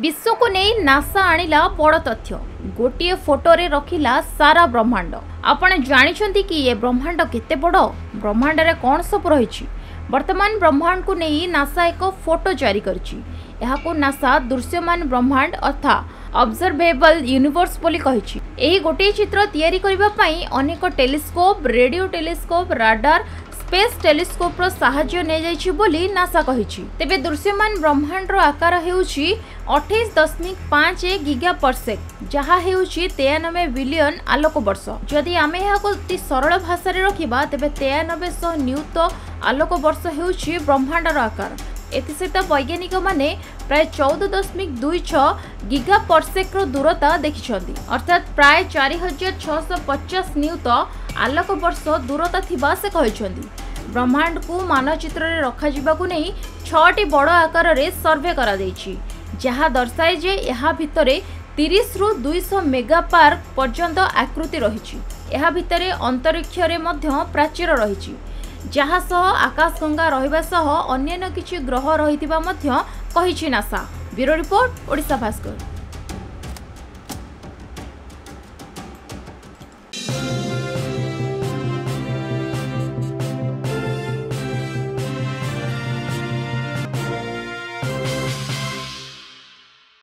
विश्व को नहीं नासा आणिला बड़ तथ्य गोटे फोटो रे रखिला सारा ब्रह्मांड। आपण जानिछंती कि ये ब्रह्मांड केते बड़, ब्रह्मांड रे कोन सब रहिछि। वर्तमान ब्रह्मांड को नहीं नासा एक फोटो जारी करछि। एहा को नासा दृश्यमान ब्रह्मांड अर्थात ऑब्जर्वेबल यूनिवर्स बोली कहिछि। एही गोटे चित्र तयारी करबा पई अनेक telescope, radio telescope, radar, space telescope रो सहायता नै जायछि बोली नासा कहिछि। तेबे दृश्यमान ब्रह्मांड रो आकार हेउछि 28.5 गीगा परसेक, जहा हेउछि 93 बिलियन आलोक वर्ष। जदि आमे एहा को अति सरल भाषा रे रखिबा तेबे 9300 न्यूत आलोक वर्ष हेउछि ब्रह्मांड रो आकार। एथि सहित वैज्ञानिक माने प्राय 14.26 गीगा परसेक रो दूरता देखिछन्ती, अर्थात प्राय 4650 न्यूत आलोक वर्ष दूरता थिबा से कहिछन्ती। ब्रह्मांड को मानचित्र रे रखा जिबा को नहीं 6टी बड़ आकार रे सर्वे करा दैछि, जहा दर्शाए जे एहा भितरे 30 रु 200 मेगा पार्क पर्यंत आकृति रहिछि। एहा भितरे अंतरिक्ष रे मध्य प्राचीर रहिछि, जहा सह आकाशगंगा रहिबा सह अन्य किछि ग्रह रहिथिबा मध्य कहिछि NASA. Bureau report, Odisha Bhaskar.